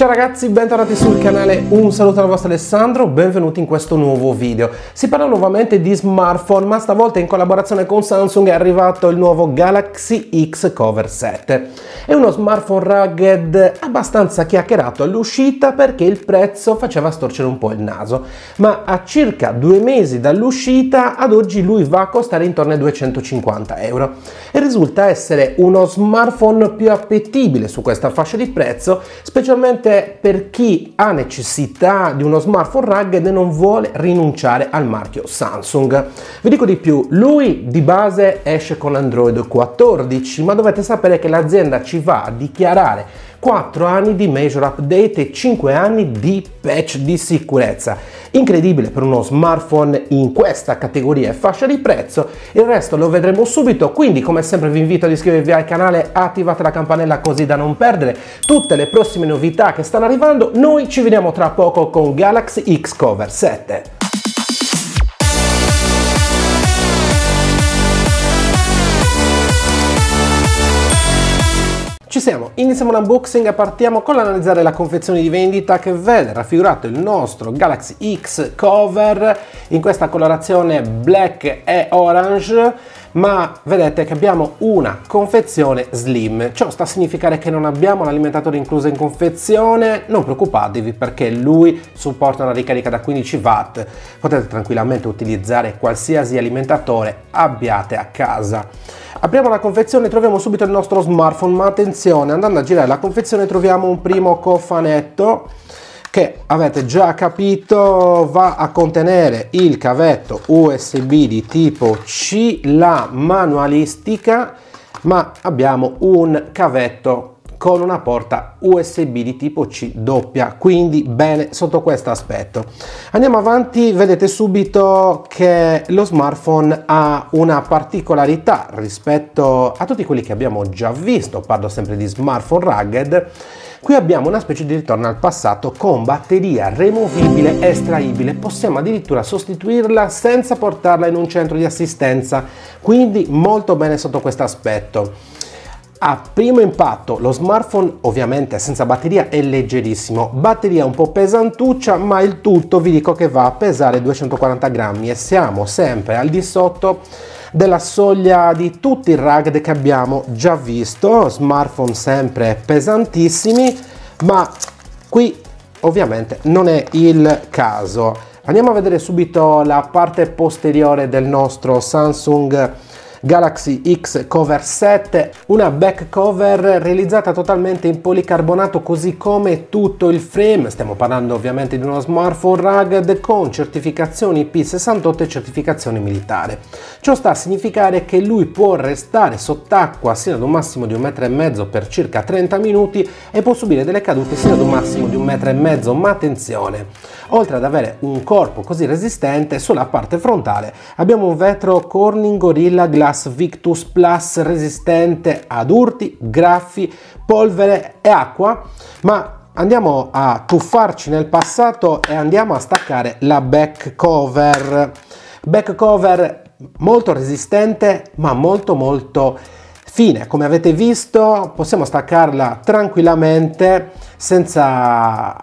Ciao ragazzi, bentornati sul canale, un saluto dalla vostra Alessandro, benvenuti in questo nuovo video. Si parla nuovamente di smartphone, ma stavolta in collaborazione con Samsung è arrivato il nuovo Galaxy XCover7. È uno smartphone rugged abbastanza chiacchierato all'uscita perché il prezzo faceva storcere un po' il naso, ma a circa 2 mesi dall'uscita ad oggi lui va a costare intorno ai 250 euro e risulta essere uno smartphone più appetibile su questa fascia di prezzo, specialmente per chi ha necessità di uno smartphone rugged e non vuole rinunciare al marchio Samsung. Vi dico di più, lui di base esce con Android 14, ma dovete sapere che l'azienda ci va a dichiarare 4 anni di major update e 5 anni di patch di sicurezza. Incredibile per uno smartphone in questa categoria e fascia di prezzo. Il resto lo vedremo subito, quindi come sempre vi invito ad iscrivervi al canale, attivate la campanella così da non perdere tutte le prossime novità che stanno arrivando. Noi ci vediamo tra poco con Galaxy XCover7. Ci siamo, iniziamo l'unboxing e partiamo con l'analizzare la confezione di vendita che vede raffigurato il nostro Galaxy XCover in questa colorazione black e orange, ma vedete che abbiamo una confezione slim. Ciò sta a significare che non abbiamo l'alimentatore incluso in confezione. Non preoccupatevi perché lui supporta una ricarica da 15 watt, potete tranquillamente utilizzare qualsiasi alimentatore abbiate a casa. Apriamo la confezione e troviamo subito il nostro smartphone, ma attenzione, andando a girare la confezione troviamo un primo cofanetto che avete già capito va a contenere il cavetto USB di tipo C, la manualistica, ma abbiamo un cavetto con una porta USB di tipo C doppia, quindi bene sotto questo aspetto. Andiamo avanti, vedete subito che lo smartphone ha una particolarità rispetto a tutti quelli che abbiamo già visto, parlo sempre di smartphone rugged. Qui abbiamo una specie di ritorno al passato con batteria removibile, estraibile, possiamo addirittura sostituirla senza portarla in un centro di assistenza, quindi molto bene sotto questo aspetto. A primo impatto lo smartphone ovviamente senza batteria è leggerissimo, batteria un po' pesantuccia, ma il tutto vi dico che va a pesare 240 grammi e siamo sempre al di sotto della soglia di tutti i rugged che abbiamo già visto, smartphone sempre pesantissimi, ma qui ovviamente non è il caso. Andiamo a vedere subito la parte posteriore del nostro Samsung Galaxy XCover7, una back cover realizzata totalmente in policarbonato, così come tutto il frame. Stiamo parlando ovviamente di uno smartphone rugged con certificazioni IP68 e certificazione militare. Ciò sta a significare che lui può restare sott'acqua sino ad un massimo di 1,5 metri per circa 30 minuti e può subire delle cadute sino ad un massimo di 1,5 metri, ma attenzione, oltre ad avere un corpo così resistente, sulla parte frontale abbiamo un vetro Corning Gorilla Glass Victus Plus resistente ad urti, graffi, polvere e acqua. Ma andiamo a tuffarci nel passato e andiamo a staccare la back cover. Back cover molto resistente ma molto fine, come avete visto possiamo staccarla tranquillamente senza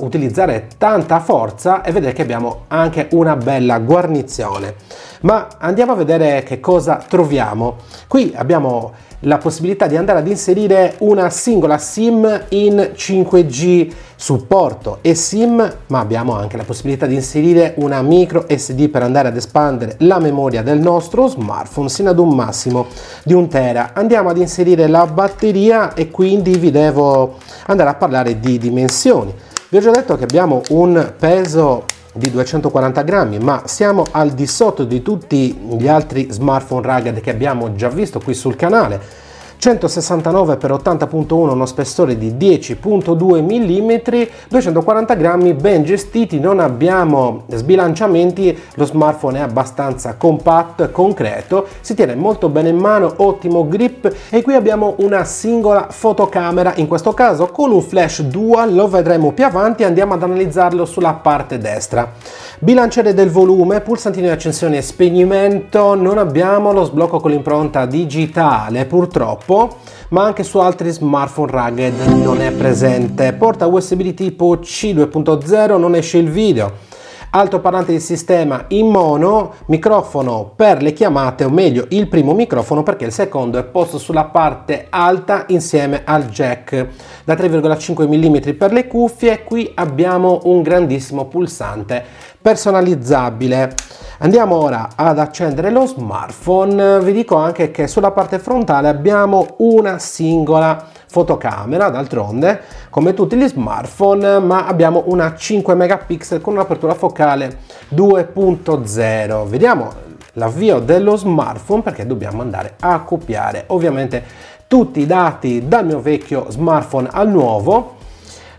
utilizzare tanta forza e vedete che abbiamo anche una bella guarnizione. Ma andiamo a vedere che cosa troviamo. Qui abbiamo la possibilità di andare ad inserire una singola SIM in 5G, supporto e SIM, ma abbiamo anche la possibilità di inserire una microSD per andare ad espandere la memoria del nostro smartphone sino ad un massimo di 1 tera. Andiamo ad inserire la batteria e quindi vi devo andare a parlare di dimensioni. Vi ho già detto che abbiamo un peso di 240 grammi, ma siamo al di sotto di tutti gli altri smartphone rugged che abbiamo già visto qui sul canale. 169 x 80.1, uno spessore di 10.2 mm, 240 grammi ben gestiti, non abbiamo sbilanciamenti, lo smartphone è abbastanza compatto e concreto, si tiene molto bene in mano, ottimo grip. E qui abbiamo una singola fotocamera, in questo caso con un flash dual, lo vedremo più avanti, andiamo ad analizzarlo sulla parte destra. Bilanciere del volume, pulsantino di accensione e spegnimento, non abbiamo lo sblocco con l'impronta digitale purtroppo, purtroppo, ma anche su altri smartphone rugged non è presente. Porta USB di tipo C2.0, non esce il video. Altoparlante di sistema in mono, microfono per le chiamate, o meglio il primo microfono perché il secondo è posto sulla parte alta insieme al jack da 3,5 mm per le cuffie. Qui abbiamo un grandissimo pulsante personalizzabile. Andiamo ora ad accendere lo smartphone. Vi dico anche che sulla parte frontale abbiamo una singola fotocamera, d'altronde come tutti gli smartphone, ma abbiamo una 5 megapixel con un'apertura focale 2.0. Vediamo l'avvio dello smartphone perché dobbiamo andare a copiare ovviamente tutti i dati dal mio vecchio smartphone al nuovo.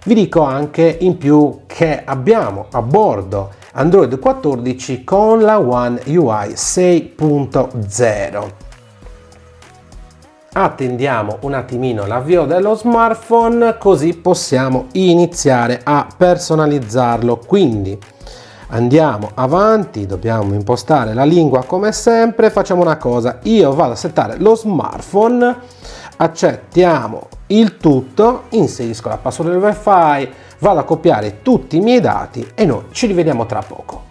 Vi dico anche in più che abbiamo a bordo Android 14 con la One UI 6.0. Attendiamo un attimino l'avvio dello smartphone così possiamo iniziare a personalizzarlo. Quindi andiamo avanti, dobbiamo impostare la lingua come sempre. Facciamo una cosa, io vado a settare lo smartphone, accettiamo il tutto, inserisco la password del wifi, vado a copiare tutti i miei dati e noi ci rivediamo tra poco.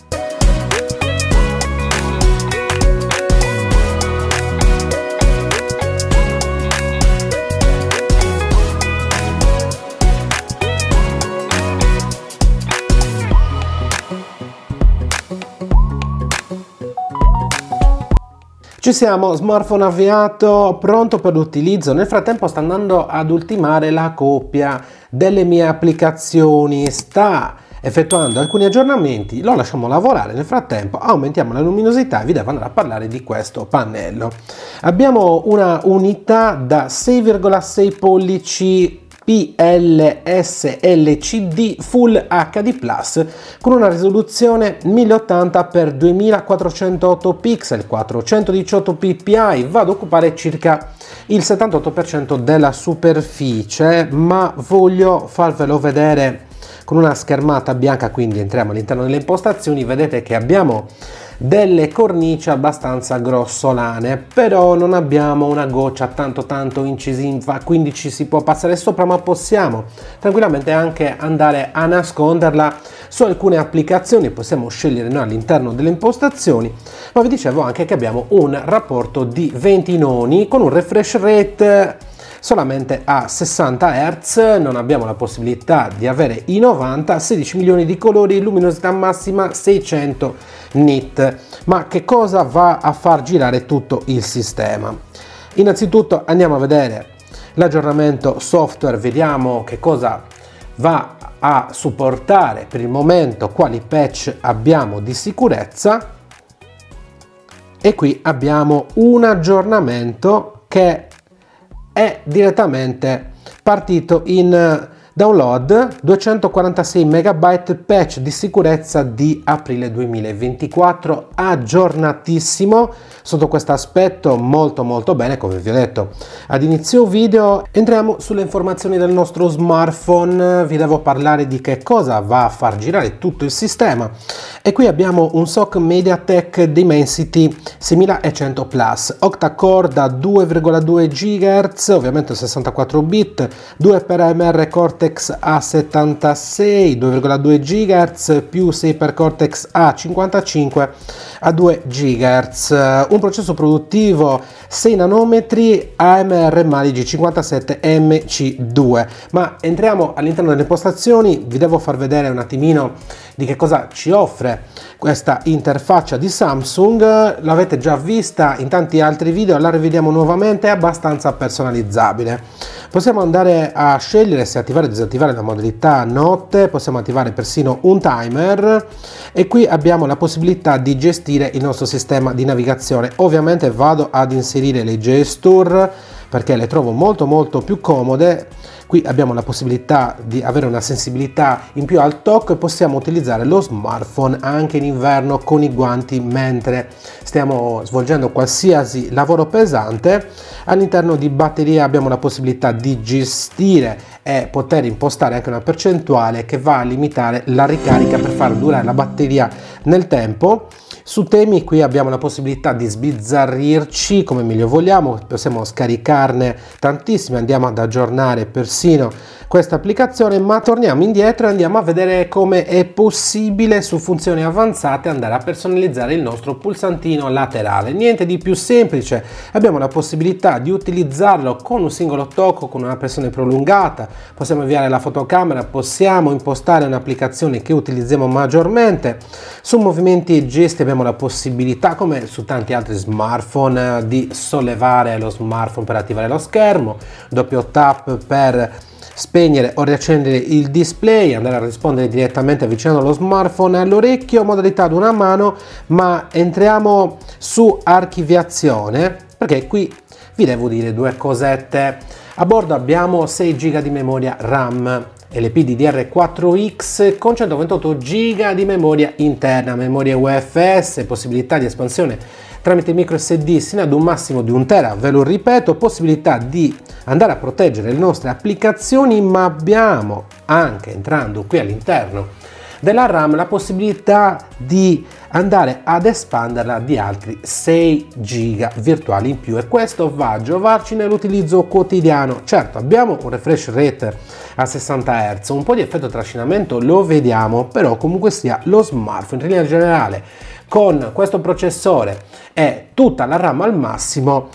Ci siamo, smartphone avviato, pronto per l'utilizzo. Nel frattempo sta andando ad ultimare la copia delle mie applicazioni, sta effettuando alcuni aggiornamenti, lo lasciamo lavorare. Nel frattempo aumentiamo la luminosità e vi devo andare a parlare di questo pannello. Abbiamo una unità da 6,6 pollici PLS LCD Full HD Plus con una risoluzione 1080x2408 pixel, 418 ppi, va ad occupare circa il 78% della superficie, ma voglio farvelo vedere con una schermata bianca. Quindi entriamo all'interno delle impostazioni, vedete che abbiamo delle cornici abbastanza grossolane, però non abbiamo una goccia tanto incisiva, quindi ci si può passare sopra, ma possiamo tranquillamente anche andare a nasconderla su alcune applicazioni. Possiamo scegliere noi all'interno delle impostazioni, ma vi dicevo anche che abbiamo un rapporto di 20 noni con un refresh rate solamente a 60 Hz, non abbiamo la possibilità di avere i 90, 16 milioni di colori, luminosità massima 600 nit. Ma che cosa va a far girare tutto il sistema? Innanzitutto andiamo a vedere l'aggiornamento software, vediamo che cosa va a supportare per il momento, quali patch abbiamo di sicurezza, e qui abbiamo un aggiornamento che è direttamente partito in download, 246 MB patch di sicurezza di aprile 2024, aggiornatissimo sotto questo aspetto, molto bene. Come vi ho detto ad inizio video, entriamo sulle informazioni del nostro smartphone. Vi devo parlare di che cosa va a far girare tutto il sistema, e qui abbiamo un SoC MediaTek Dimensity 6100 plus, octa-core da 2,2 GHz, ovviamente 64 bit, 2 per AMR Cortex A76 2,2 GHz più 6 per Cortex A55 a 2 GHz, un processo produttivo 6 nanometri AMR Mali G57 MC2. Ma entriamo all'interno delle impostazioni, vi devo far vedere un attimino di che cosa ci offre questa interfaccia di Samsung. L'avete già vista in tanti altri video, la rivediamo nuovamente, è abbastanza personalizzabile. Possiamo andare a scegliere se attivare o disattivare la modalità notte, possiamo attivare persino un timer, e qui abbiamo la possibilità di gestire il nostro sistema di navigazione. Ovviamente vado ad inserire le gesture perché le trovo molto più comode. Qui abbiamo la possibilità di avere una sensibilità in più al tocco e possiamo utilizzare lo smartphone anche in inverno con i guanti mentre stiamo svolgendo qualsiasi lavoro pesante. All'interno di batteria abbiamo la possibilità di gestire e poter impostare anche una percentuale che va a limitare la ricarica per far durare la batteria nel tempo. su temi qui abbiamo la possibilità di sbizzarrirci come meglio vogliamo, possiamo scaricarne tantissime, andiamo ad aggiornare persino questa applicazione, ma torniamo indietro e andiamo a vedere come è possibile su funzioni avanzate andare a personalizzare il nostro pulsantino laterale. Niente di più semplice, abbiamo la possibilità di utilizzarlo con un singolo tocco, con una pressione prolungata, possiamo avviare la fotocamera, possiamo impostare un'applicazione che utilizziamo maggiormente. Su movimenti e gesti abbiamo la possibilità, come su tanti altri smartphone, di sollevare lo smartphone per attivare lo schermo, doppio tap per spegnere o riaccendere il display, andare a rispondere direttamente avvicinando lo smartphone all'orecchio, modalità ad una mano. Ma entriamo su archiviazione, perché qui vi devo dire due cosette. A bordo abbiamo 6 GB di memoria RAM LPDDR4X con 128 GB di memoria interna, memoria UFS, possibilità di espansione tramite microSD sino ad un massimo di 1 TB, ve lo ripeto, possibilità di andare a proteggere le nostre applicazioni, ma abbiamo anche, entrando qui all'interno della RAM, la possibilità di andare ad espanderla di altri 6 giga virtuali in più, e questo va a giovarci nell'utilizzo quotidiano. Certo, abbiamo un refresh rate a 60 Hz, un po' di effetto trascinamento lo vediamo, però comunque sia lo smartphone in linea generale con questo processore e tutta la RAM al massimo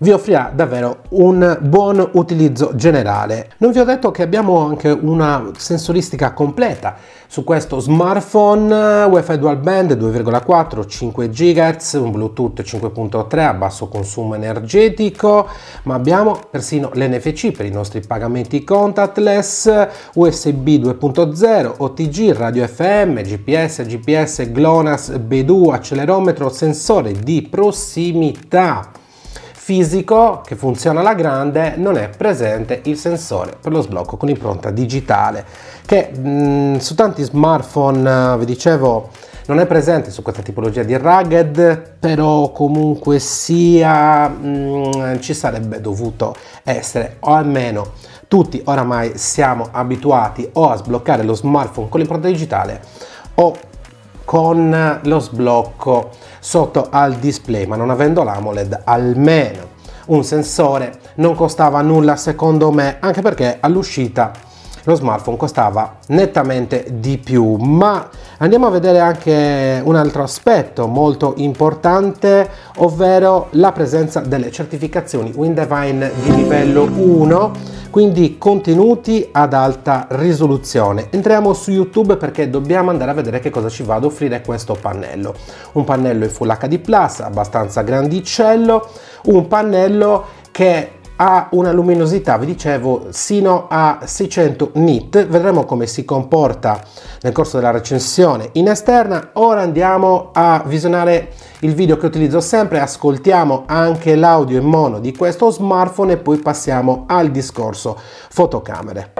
vi offrirà davvero un buon utilizzo generale. Non vi ho detto che abbiamo anche una sensoristica completa su questo smartphone, Wi-Fi dual band 2,4, 5 GHz, un Bluetooth 5.3 a basso consumo energetico, ma abbiamo persino l'NFC per i nostri pagamenti contactless, USB 2.0, OTG, radio FM, GPS, GPS, GLONASS, Beidou, accelerometro, sensore di prossimità fisico che funziona alla grande, non è presente il sensore per lo sblocco con impronta digitale che su tanti smartphone, vi dicevo, non è presente su questa tipologia di rugged, però comunque sia ci sarebbe dovuto essere, o almeno tutti oramai siamo abituati o a sbloccare lo smartphone con l'impronta digitale o con lo sblocco sotto al display, ma non avendo l'AMOLED almeno un sensore non costava nulla secondo me, anche perché all'uscita lo smartphone costava nettamente di più. Ma andiamo a vedere anche un altro aspetto molto importante, ovvero la presenza delle certificazioni Widevine di livello 1, quindi contenuti ad alta risoluzione. Entriamo su YouTube perché dobbiamo andare a vedere che cosa ci va ad offrire questo pannello. Un pannello in Full HD Plus, abbastanza grandicello, un pannello che ha una luminosità, vi dicevo, sino a 600 nit. Vedremo come si comporta nel corso della recensione in esterna. Ora andiamo a visionare il video che utilizzo sempre, ascoltiamo anche l'audio in mono di questo smartphone e poi passiamo al discorso fotocamere.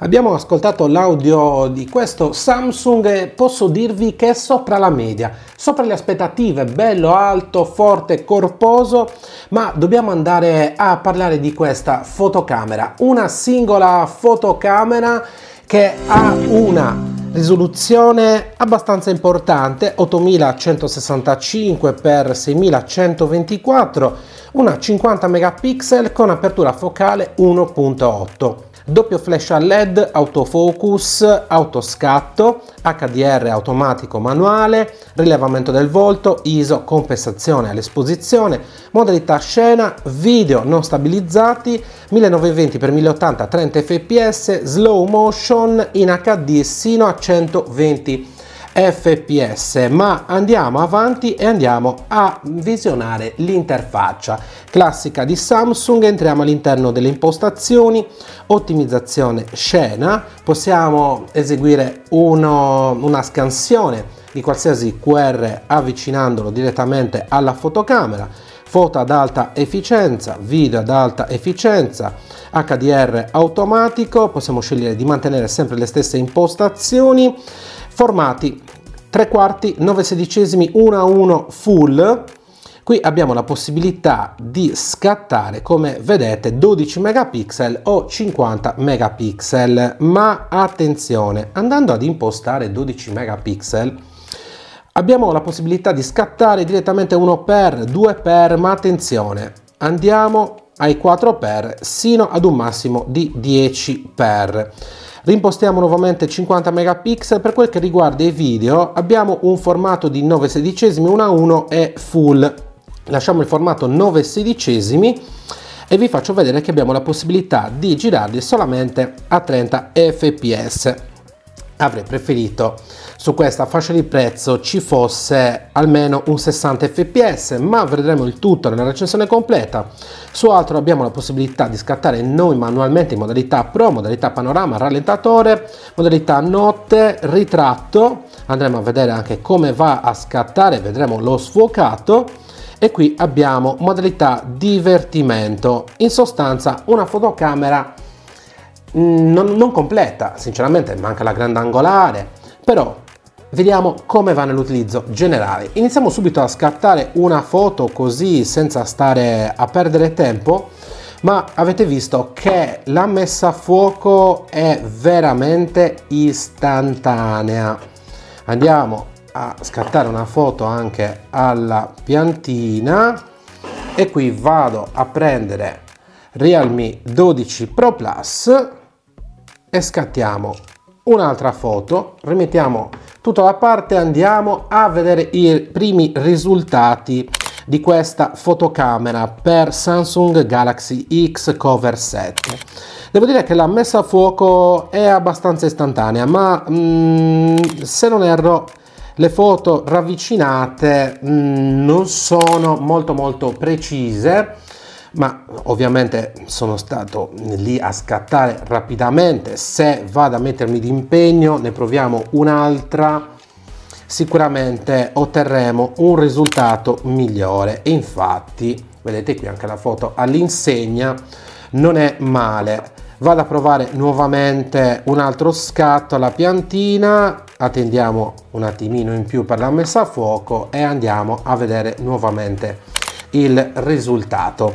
Abbiamo ascoltato l'audio di questo Samsung e posso dirvi che è sopra la media, sopra le aspettative, bello alto, forte, corposo. Ma dobbiamo andare a parlare di questa fotocamera, una singola fotocamera che ha una risoluzione abbastanza importante, 8165 x 6124, una 50 megapixel con apertura focale 1.8. Doppio flash a LED, autofocus, autoscatto, HDR automatico manuale, rilevamento del volto, ISO, compensazione all'esposizione, modalità scena, video non stabilizzati, 1920x1080 30 fps, slow motion in HD sino a 120 fps. Ma andiamo avanti e andiamo a visionare l'interfaccia classica di Samsung. Entriamo all'interno delle impostazioni, ottimizzazione scena, possiamo eseguire una scansione di qualsiasi QR avvicinandolo direttamente alla fotocamera, foto ad alta efficienza, video ad alta efficienza, HDR automatico, possiamo scegliere di mantenere sempre le stesse impostazioni, formati 3/4, 9/16, 1:1 full. Qui abbiamo la possibilità di scattare, come vedete, 12 megapixel o 50 megapixel, ma attenzione, andando ad impostare 12 megapixel abbiamo la possibilità di scattare direttamente 1x, 2x, ma attenzione, andiamo ai 4x sino ad un massimo di 10x. Rimpostiamo nuovamente 50 megapixel. Per quel che riguarda i video abbiamo un formato di 9/16, 1:1 e full. Lasciamo il formato 9/16 e vi faccio vedere che abbiamo la possibilità di girarli solamente a 30 fps. Avrei preferito su questa fascia di prezzo ci fosse almeno un 60 fps, ma vedremo il tutto nella recensione completa. Su altro abbiamo la possibilità di scattare noi manualmente in modalità pro, modalità panorama, rallentatore, modalità notte, ritratto. Andremo a vedere anche come va a scattare, vedremo lo sfocato. E qui abbiamo modalità divertimento, in sostanza una fotocamera non completa, sinceramente manca la grandangolare, però vediamo come va nell'utilizzo generale. Iniziamo subito a scattare una foto così senza stare a perdere tempo, ma avete visto che la messa a fuoco è veramente istantanea. Andiamo a scattare una foto anche alla piantina e qui vado a prendere Realme 12 Pro Plus e scattiamo un'altra foto, rimettiamo tutto da parte e andiamo a vedere i primi risultati di questa fotocamera per Samsung Galaxy XCover7. Devo dire che la messa a fuoco è abbastanza istantanea, ma se non erro le foto ravvicinate non sono molto precise, ma ovviamente sono stato lì a scattare rapidamente. Se vado a mettermi d'impegno, ne proviamo un'altra, sicuramente otterremo un risultato migliore. E infatti vedete qui anche la foto all'insegna non è male. Vado a provare nuovamente un altro scatto alla piantina, attendiamo un attimino in più per la messa a fuoco e andiamo a vedere nuovamente il risultato.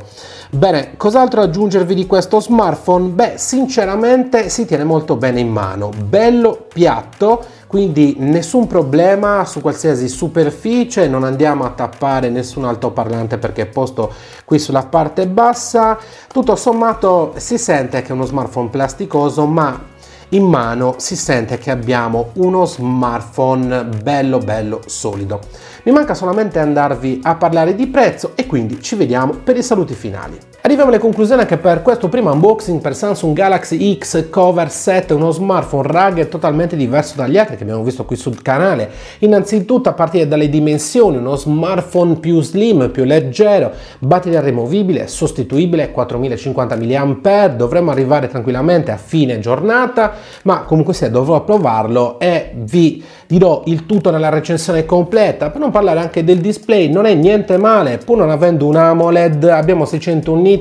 Bene, cos'altro aggiungervi di questo smartphone? Beh, sinceramente si tiene molto bene in mano, bello piatto, quindi nessun problema su qualsiasi superficie, non andiamo a tappare nessun altoparlante perché è posto qui sulla parte bassa. Tutto sommato si sente che è uno smartphone plasticoso, ma in mano si sente che abbiamo uno smartphone bello solido. Mi manca solamente andarvi a parlare di prezzo e quindi ci vediamo per i saluti finali. Arriviamo alle conclusioni anche per questo primo unboxing per Samsung Galaxy XCover7, uno smartphone rugged totalmente diverso dagli altri che abbiamo visto qui sul canale. Innanzitutto a partire dalle dimensioni, uno smartphone più slim, più leggero, batteria removibile, sostituibile, 4050 mAh, dovremmo arrivare tranquillamente a fine giornata, ma comunque se dovrò provarlo e vi dirò il tutto nella recensione completa. Per non parlare anche del display, non è niente male, pur non avendo un AMOLED abbiamo 601 nit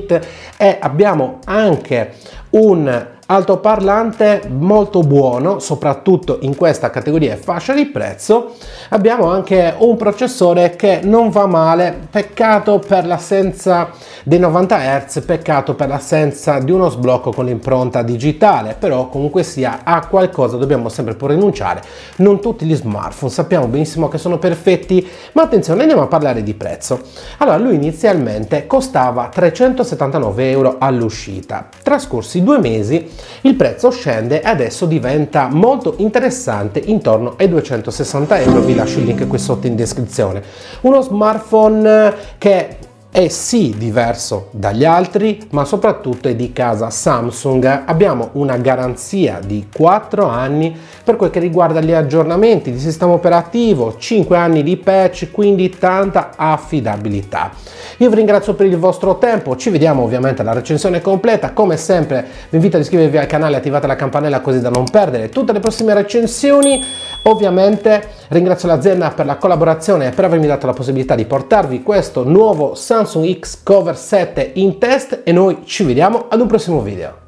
e abbiamo anche un altoparlante molto buono, soprattutto in questa categoria e fascia di prezzo. Abbiamo anche un processore che non va male, peccato per l'assenza dei 90 Hz, peccato per l'assenza di uno sblocco con l'impronta digitale, però comunque sia a qualcosa dobbiamo sempre pur rinunciare. Non tutti gli smartphone sappiamo benissimo che sono perfetti, ma attenzione, andiamo a parlare di prezzo. Allora, lui inizialmente costava 379 euro all'uscita, trascorsi 2 mesi il prezzo scende e adesso diventa molto interessante, intorno ai 260 euro. Vi lascio il link qui sotto in descrizione. Uno smartphone che è sì diverso dagli altri, ma soprattutto è di casa Samsung. Abbiamo una garanzia di 4 anni per quel che riguarda gli aggiornamenti di sistema operativo, 5 anni di patch, quindi tanta affidabilità. Io vi ringrazio per il vostro tempo, ci vediamo ovviamente alla recensione completa. Come sempre vi invito ad iscrivervi al canale e attivate la campanella così da non perdere tutte le prossime recensioni. Ovviamente ringrazio l'azienda per la collaborazione e per avermi dato la possibilità di portarvi questo nuovo Samsung Samsung XCover7 in test e noi ci vediamo ad un prossimo video.